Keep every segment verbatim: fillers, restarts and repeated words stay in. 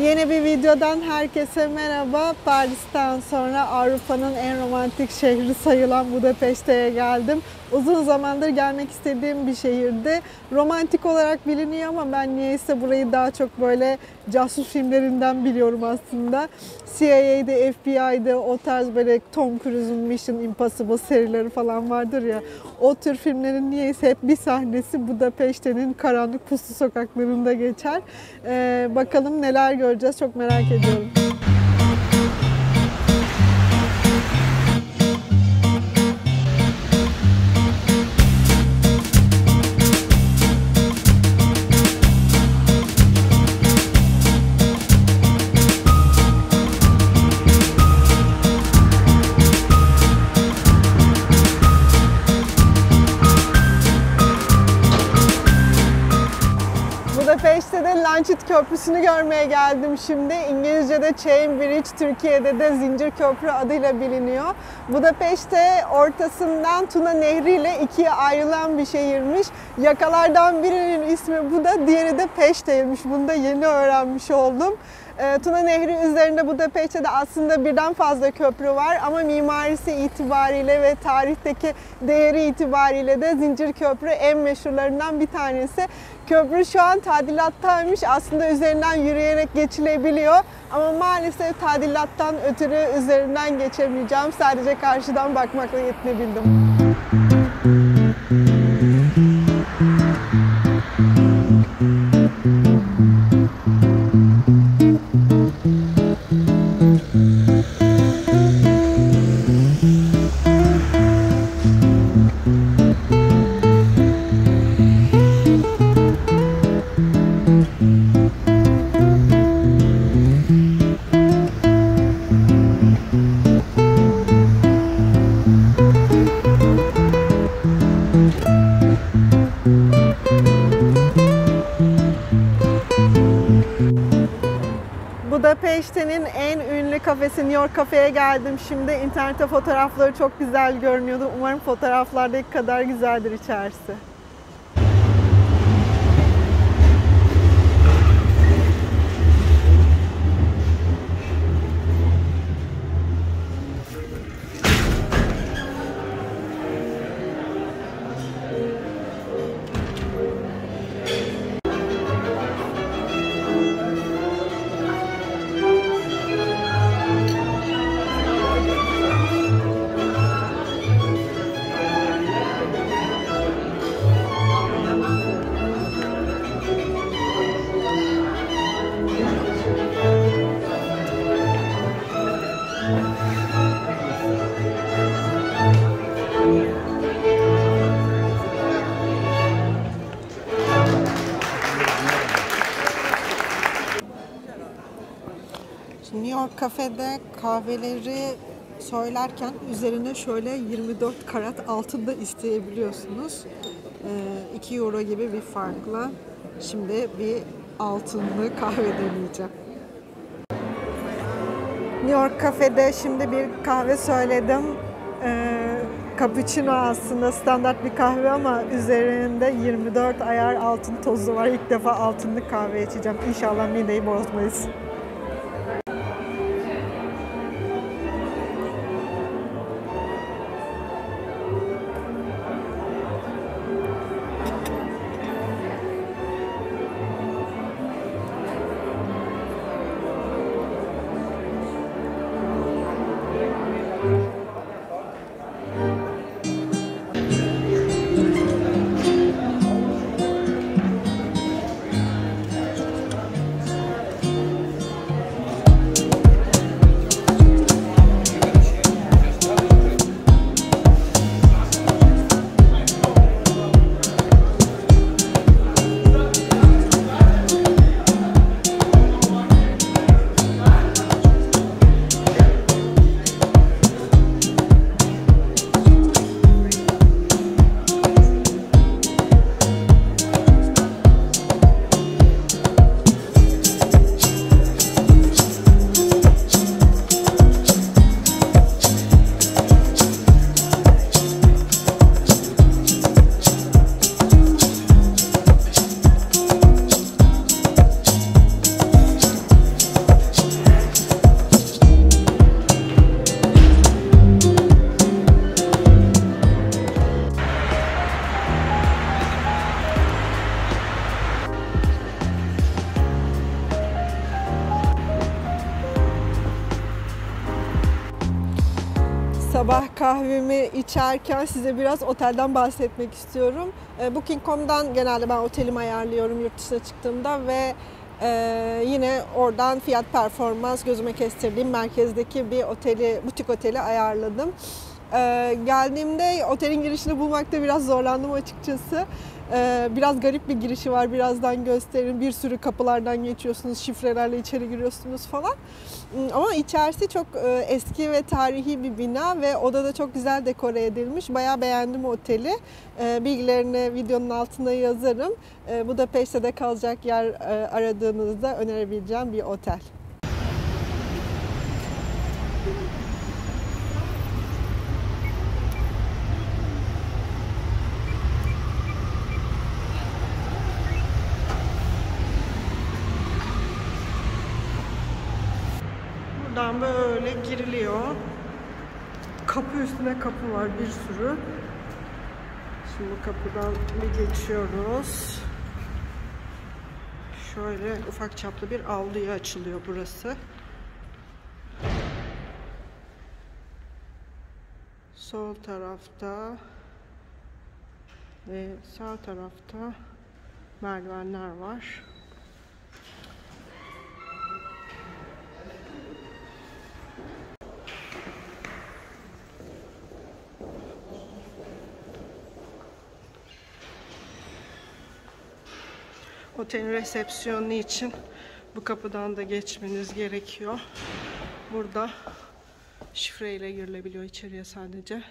Yeni bir videodan herkese merhaba. Paris'ten sonra Avrupa'nın en romantik şehri sayılan Budapeşte'ye geldim. Uzun zamandır gelmek istediğim bir şehirdi. Romantik olarak biliniyor ama ben niyeyse burayı daha çok böyle casus filmlerinden biliyorum aslında. C I A'de, F B I'de o tarz böyle Tom Cruise'un Mission Impossible serileri falan vardır ya. O tür filmlerin niyeyse hep bir sahnesi Budapeşte'nin karanlık puslu sokaklarında geçer. Ee, bakalım neler göreceğiz, çok merak ediyorum. Zincir Köprüsü'nü görmeye geldim şimdi. İngilizce'de Chain Bridge, Türkiye'de de Zincir Köprü adıyla biliniyor. Budapeşte ortasından Tuna Nehri ile ikiye ayrılan bir şehirmiş. Yakalardan birinin ismi Buda, diğeri de Peşte'ymiş. Bunu da yeni öğrenmiş oldum. Tuna Nehri üzerinde Budapeşte'de aslında birden fazla köprü var ama mimarisi itibariyle ve tarihteki değeri itibariyle de Zincir Köprü en meşhurlarından bir tanesi. Köprü şu an tadilattaymış. Aslında üzerinden yürüyerek geçilebiliyor ama maalesef tadilattan ötürü üzerinden geçemeyeceğim. Sadece karşıdan bakmakla yetinebildim. Budapeşte'nin en ünlü kafesi New York Cafe'ye geldim. Şimdi internette fotoğrafları çok güzel görünüyordu. Umarım fotoğraflardaki kadar güzeldir içerisi. Kafede kahveleri söylerken üzerine şöyle yirmi dört karat altında isteyebiliyorsunuz. E, iki euro gibi bir farkla şimdi bir altınlı kahve deneyeceğim. New York Cafe'de şimdi bir kahve söyledim. E, Cappuccino aslında standart bir kahve ama üzerinde yirmi dört ayar altın tozu var. İlk defa altınlı kahve içeceğim. İnşallah mideyi bozmayız. sabah kahvemi içerken size biraz otelden bahsetmek istiyorum. Booking nokta com'dan genelde ben otelimi ayarlıyorum yurt dışına çıktığımda ve Ee, yine oradan fiyat performans gözüme kestirdiğim merkezdeki bir oteli, butik oteli ayarladım. Ee, geldiğimde otelin girişini bulmakta biraz zorlandım açıkçası. Ee, biraz garip bir girişi var, birazdan gösteririm. Bir sürü kapılardan geçiyorsunuz, şifrelerle içeri giriyorsunuz falan. Ama içerisi çok e, eski ve tarihi bir bina ve odada çok güzel dekore edilmiş. Bayağı beğendim oteli. E, bilgilerini videonun altına yazarım. E, Budapeşte'de kalacak yer e, aradığınızda önerebileceğim bir otel. Buradan böyle giriliyor. Kapı üstüne kapı var bir sürü. Şimdi kapıdan bir geçiyoruz. Şöyle ufak çaplı bir avluya açılıyor burası. Sol tarafta ve sağ tarafta merdivenler var. Otelin resepsiyonu için bu kapıdan da geçmeniz gerekiyor. Burada şifreyle girilebiliyor içeriye sadece.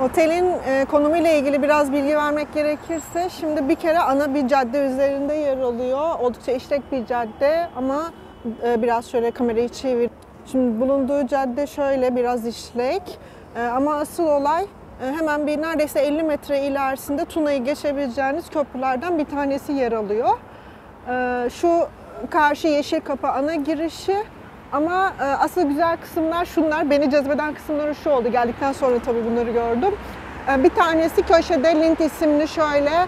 Otelin konumuyla ilgili biraz bilgi vermek gerekirse, şimdi bir kere ana bir cadde üzerinde yer alıyor. Oldukça işlek bir cadde ama biraz şöyle kamerayı çevir. Şimdi bulunduğu cadde şöyle biraz işlek ama asıl olay hemen bir neredeyse elli metre ilerisinde Tuna'yı geçebileceğiniz köprülerden bir tanesi yer alıyor. Şu karşı yeşil kapı ana girişi. Ama asıl güzel kısımlar şunlar, beni cezbeden kısımları şu oldu, geldikten sonra tabii bunları gördüm. Bir tanesi köşede Link isimli şöyle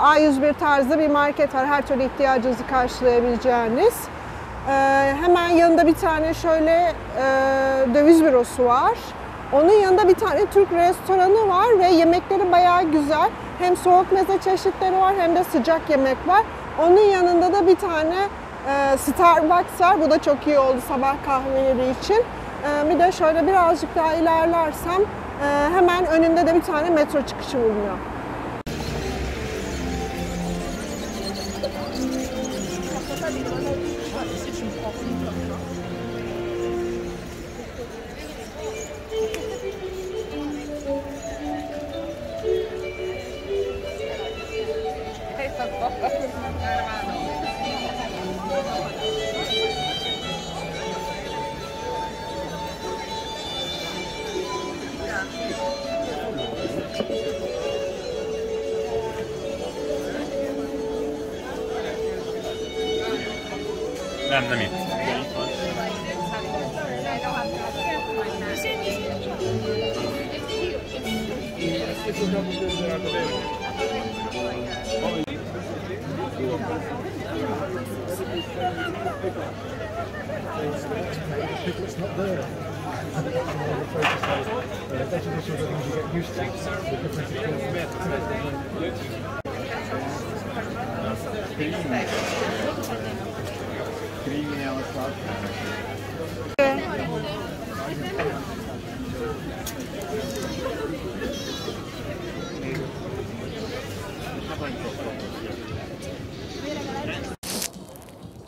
A yüz bir tarzı bir market var, her türlü ihtiyacınızı karşılayabileceğiniz. Hemen yanında bir tane şöyle döviz bürosu var. Onun yanında bir tane Türk restoranı var ve yemekleri bayağı güzel. Hem soğuk meze çeşitleri var hem de sıcak yemek var. Onun yanında da bir tane Starbucks var. Bu da çok iyi oldu sabah kahveleri için. Bir de şöyle birazcık daha ilerlersem hemen önünde de bir tane metro çıkışı bulunuyor.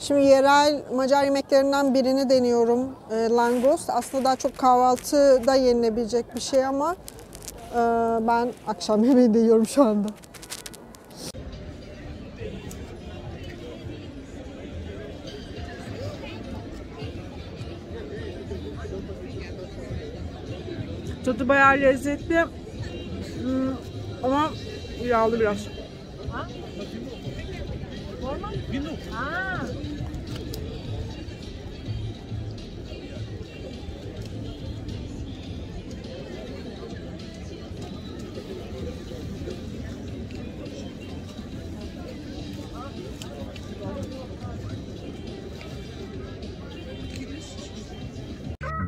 Şimdi yerel Macar yemeklerinden birini deniyorum, langost. Aslında daha çok kahvaltıda yenilebilecek bir şey ama ben akşam yemeği de yiyorum şu anda. Tadı bayağı lezzetli ama yağlı biraz.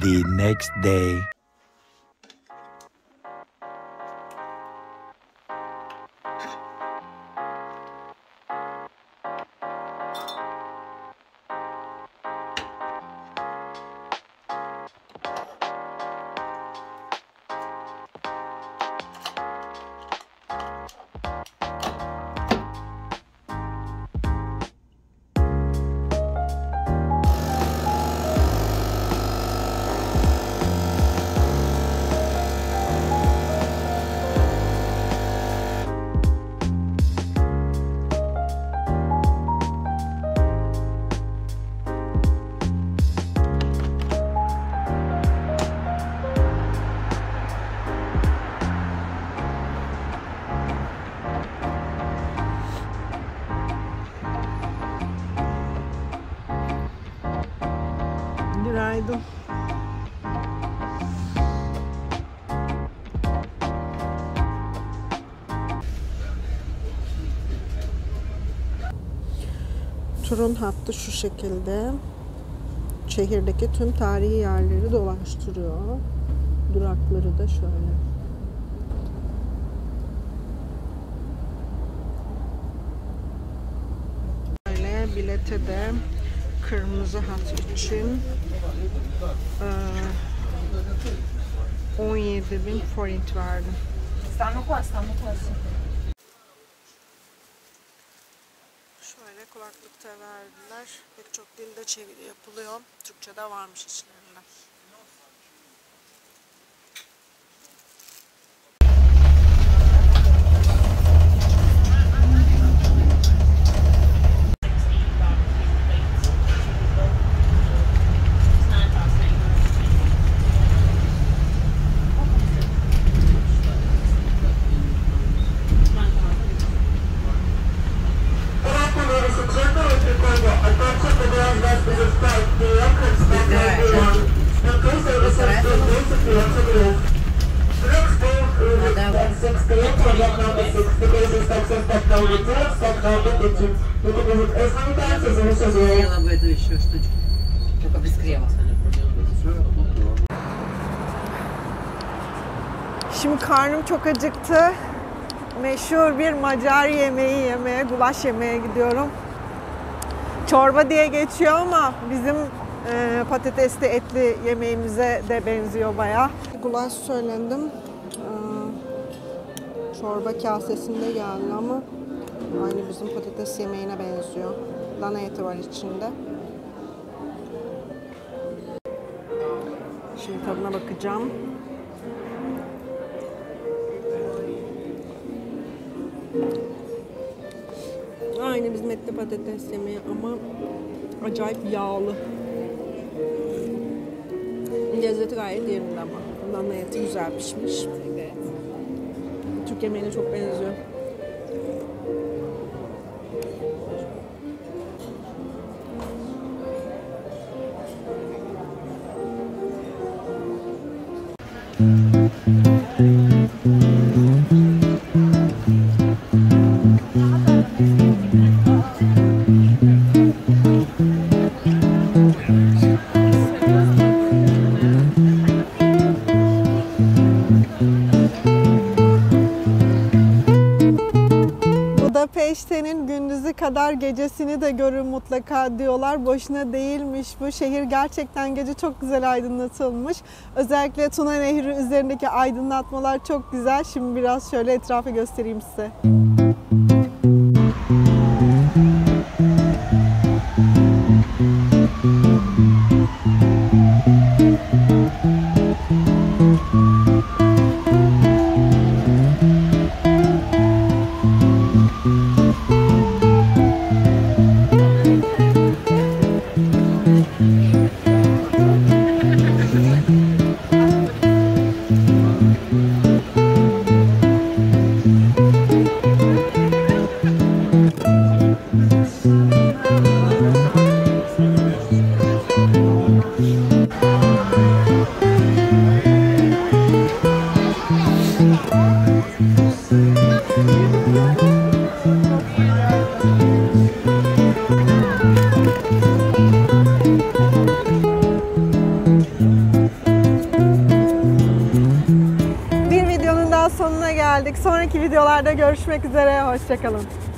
The next day. Turun hattı şu şekilde şehirdeki tüm tarihi yerleri dolaştırıyor. Durakları da şöyle. Böyle bilete de kırmızı hat için on yedi bin forint verdim. İstanbul Kuas, İstanbul Kuas. Şöyle kulaklıkta verdiler. Pek çok dilde çeviri yapılıyor. Türkçe de varmış içlerinde. Ела бы это еще штучку, только без крема. Şimdi karnım çok acıktı. Meşhur bir Macar yemeği yemeye, gulaş yemeye gidiyorum. Çorba diye geçiyor ama bizim e, patatesli etli yemeğimize de benziyor bayağı. Gulaş söylendim. Ee, çorba kasesinde geldi ama aynı bizim patates yemeğine benziyor. Dana eti var içinde. Şimdi tadına bakacağım. Aynı bizim etli patates yemeği ama acayip yağlı. Lezzeti gayet yerinde ama. Dana eti güzel pişmiş. Evet. Türk yemeğine çok benziyor. Peşte'nin gündüzü kadar gecesini de görün mutlaka diyorlar. Boşuna değilmiş bu. Şehir gerçekten gece çok güzel aydınlatılmış. Özellikle Tuna Nehri üzerindeki aydınlatmalar çok güzel. Şimdi biraz şöyle etrafı göstereyim size. Sonraki videolarda görüşmek üzere. Hoşça kalın.